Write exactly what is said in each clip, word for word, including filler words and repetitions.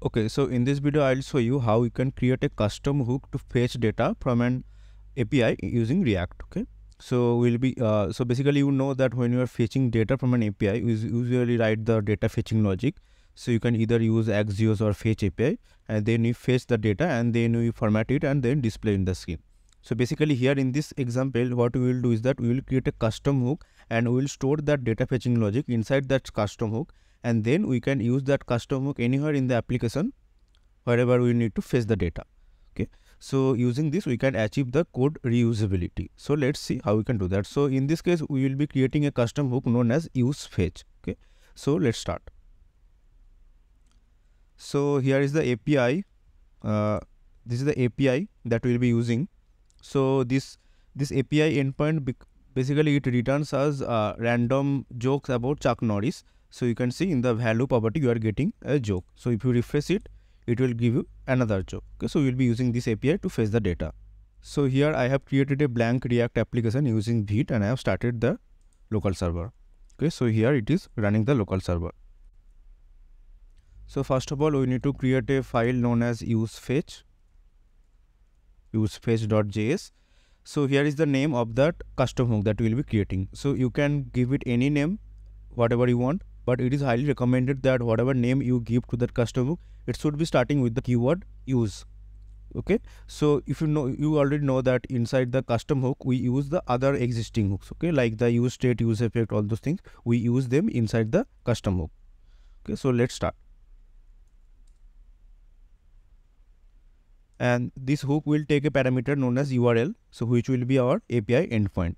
Okay, so in this video I'll show you how you can create a custom hook to fetch data from an A P I using React. Okay, so we'll be uh, so basically you know that when you are fetching data from an A P I, you usually write the data fetching logic. So you can either use Axios or Fetch A P I, and then you fetch the data and then you format it and then display in the screen. So basically here in this example, what we will do is that we will create a custom hook and we will store that data fetching logic inside that custom hook. And then we can use that custom hook anywhere in the application, wherever we need to fetch the data. Okay, so using this we can achieve the code reusability. So let's see how we can do that. So in this case we will be creating a custom hook known as useFetch. Okay, so let's start. So here is the A P I. Uh, this is the A P I that we will be using. So this this A P I endpoint, basically it returns us uh, random jokes about Chuck Norris. So you can see in the value property you are getting a joke. So if you refresh it, it will give you another joke. Okay, so we will be using this A P I to fetch the data. So here I have created a blank React application using Vite and I have started the local server. Okay, so here it is running the local server. So first of all we need to create a file known as useFetch, usefetch.js. So here is the name of that custom hook that we will be creating. So you can give it any name, whatever you want. But it is highly recommended that whatever name you give to that custom hook, it should be starting with the keyword use. Okay. So if you know, you already know that inside the custom hook, we use the other existing hooks. Okay. Like the useState, useEffect, all those things, we use them inside the custom hook. Okay. So let's start. And this hook will take a parameter known as U R L. So which will be our A P I endpoint.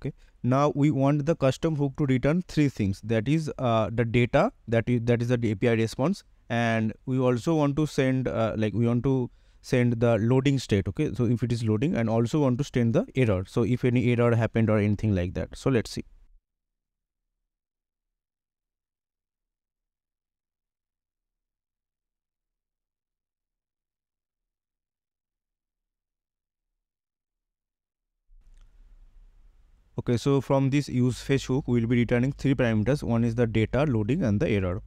Okay. Now we want the custom hook to return three things, that is uh, the data, that is that is the A P I response, and we also want to send uh, like we want to send the loading state. Okay, so if it is loading, and also want to send the error, so if any error happened or anything like that. So let's see. Okay, so from this useFetch hook, we will be returning three parameters. One is the data, loading, and the error.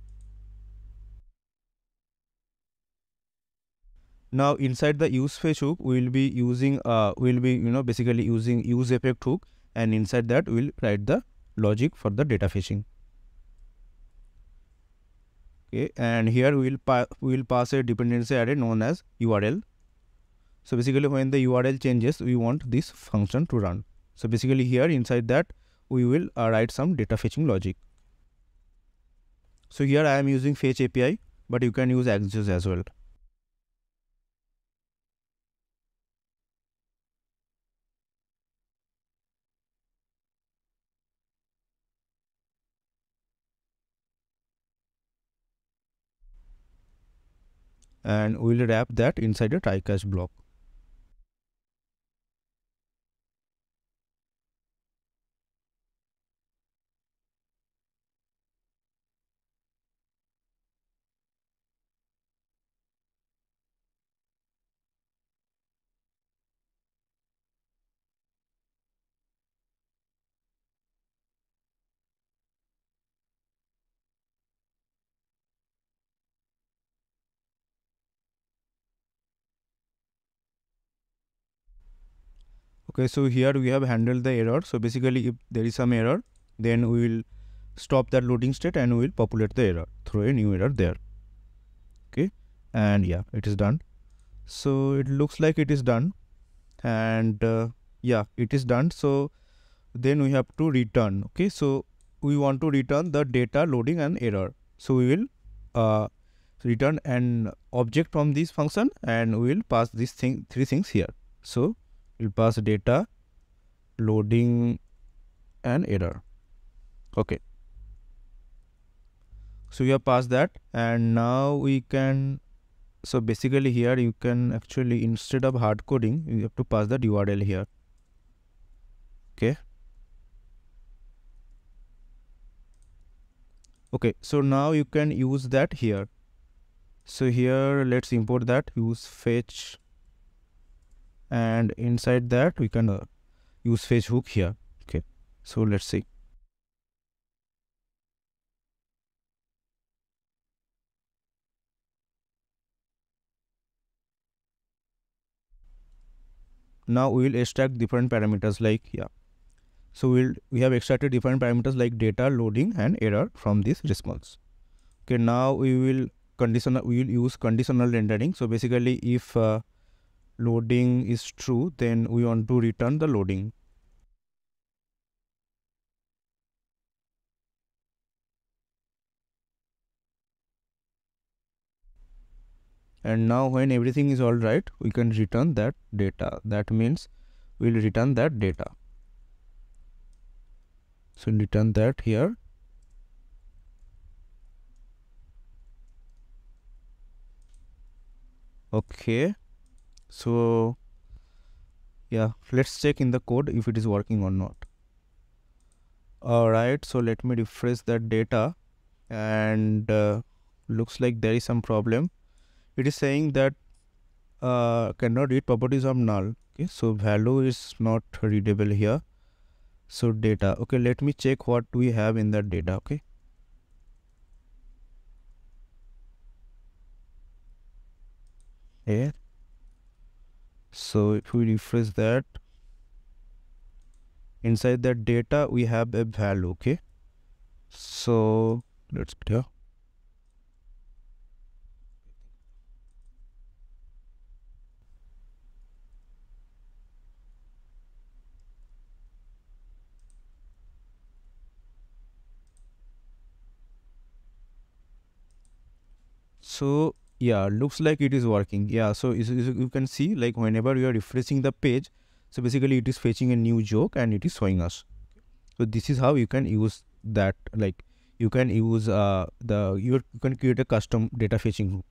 Now inside the useFetch hook, we will be using, uh, we will be you know basically using useEffect hook, and inside that we will write the logic for the data fetching. Okay, and here we will pa we will pass a dependency array known as U R L. So basically, when the U R L changes, we want this function to run. So basically here inside that we will uh, write some data fetching logic. So here I am using Fetch A P I, but you can use Axios as well. And we will wrap that inside a try catch block. Okay, so here we have handled the error. So basically if there is some error, then we will stop that loading state and we will populate the error, throw a new error there. Okay, and yeah, it is done. So it looks like it is done, and uh, yeah, it is done. So then we have to return. Okay, so we want to return the data, loading, and error. So we will uh, return an object from this function, and we will pass these thing, three things here. So we'll pass data, loading, and error. Okay. So we have passed that, and now we can. So basically here you can actually, instead of hard coding, you have to pass that U R L here. Okay. Okay. So now you can use that here. So here let's import that useFetch. And inside that we can uh, use fetch hook here. Okay, so let's see. Now we will extract different parameters like yeah. So we'll we have extracted different parameters like data, loading, and error from this response. Okay, now we will conditional we will use conditional rendering. So basically, if uh, loading is true, then we want to return the loading. And now when everything is all right, we can return that data. That means we'll return that data. So return that here. Okay. So yeah, let's check in the code if it is working or not. Alright, so let me refresh that data, and uh, looks like there is some problem. It is saying that uh, cannot read properties of null. Okay, so value is not readable here. So data. Okay, let me check what we have in that data. Okay. Yeah. So if we refresh that, inside that data we have a value. Okay. So let's put here. So yeah, looks like it is working. Yeah, so is, is, you can see like whenever you are refreshing the page, so basically it is fetching a new joke and it is showing us. So this is how you can use that. Like you can use uh, the you can create a custom data fetching group.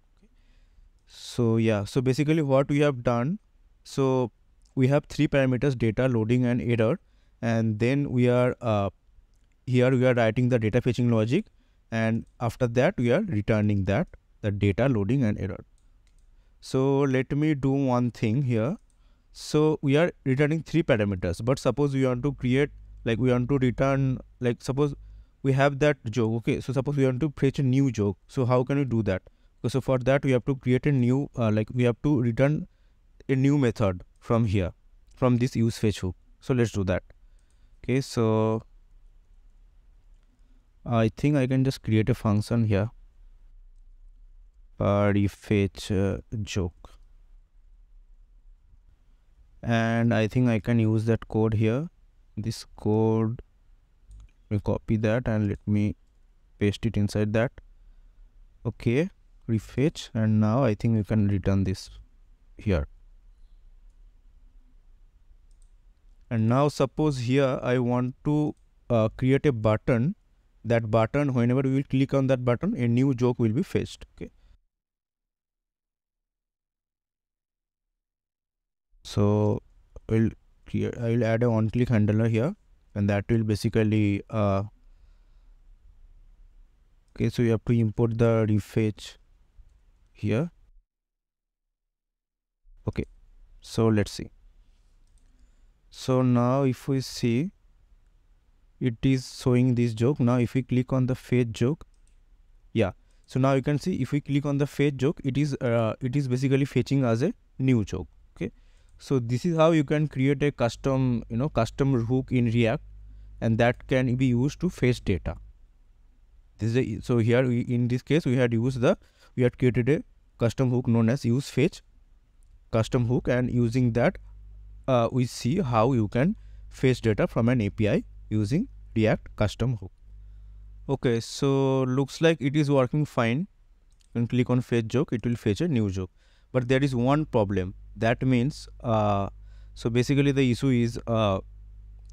So yeah, so basically what we have done, so we have three parameters: data, loading, and error. And then we are uh, here we are writing the data fetching logic, and after that we are returning that. The data, loading, and error. So let me do one thing here. So we are returning three parameters, but suppose we want to create, like we want to return, like suppose we have that joke. Okay, so suppose we want to fetch a new joke. So how can we do that? So for that we have to create a new, uh, like we have to return a new method from here, from this useFetch hook. So let's do that. Okay, so I think I can just create a function here. Fetch uh, joke, and I think I can use that code here. This code, we copy that and let me paste it inside that. Okay, refetch, and now I think we can return this here. And now suppose here I want to uh, create a button. That button, whenever we will click on that button, a new joke will be fetched. Okay. So we'll create, I will add a on-click handler here, and that will basically uh, okay. So you have to import the refetch here. Okay. So let's see. So now if we see, it is showing this joke. Now if we click on the fetch joke, yeah. So now you can see if we click on the fetch joke, it is uh, it is basically fetching as a new joke. Okay. So this is how you can create a custom, you know, custom hook in React, and that can be used to fetch data. This is a, so here we, in this case we had used the we had created a custom hook known as useFetch custom hook, and using that uh, we see how you can fetch data from an A P I using React custom hook. Okay, so looks like it is working fine. You can click on fetch joke; it will fetch a new joke. But there is one problem. That means, uh, so basically the issue is, uh,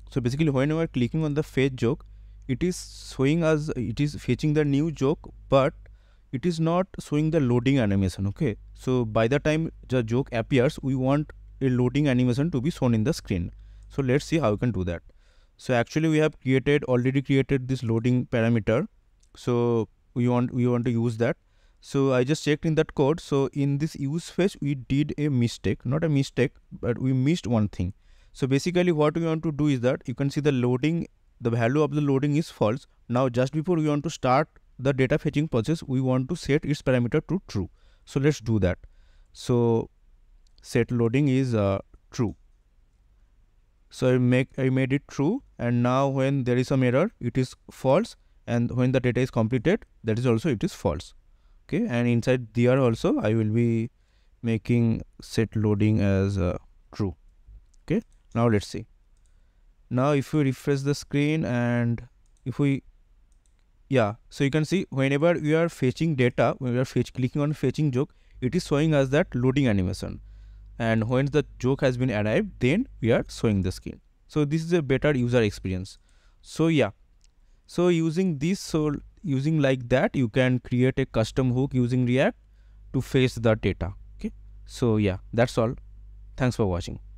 so basically when you are clicking on the fetch joke, it is showing us, it is fetching the new joke, but it is not showing the loading animation, okay. So by the time the joke appears, we want a loading animation to be shown in the screen. So let's see how we can do that. So actually we have created, already created this loading parameter. So we want, we want to use that. So I just checked in that code. So in this useFetch we did a mistake, not a mistake, but we missed one thing. So basically what we want to do is that you can see the loading, the value of the loading is false. Now just before we want to start the data fetching process, we want to set its parameter to true. So let's do that. So set loading is uh, true. So I make I made it true, and now when there is some error, it is false, and when the data is completed, that is also it is false. Okay, and inside there also I will be making set loading as uh, true. Okay, now let's see. Now if you refresh the screen, and if we yeah, so you can see whenever we are fetching data, when we are fetch clicking on fetching joke, it is showing us that loading animation. And once the joke has been arrived, then we are showing the screen. So this is a better user experience. So yeah, so using this, so using like that, you can create a custom hook using React to fetch the data. Okay. So yeah, that's all. Thanks for watching.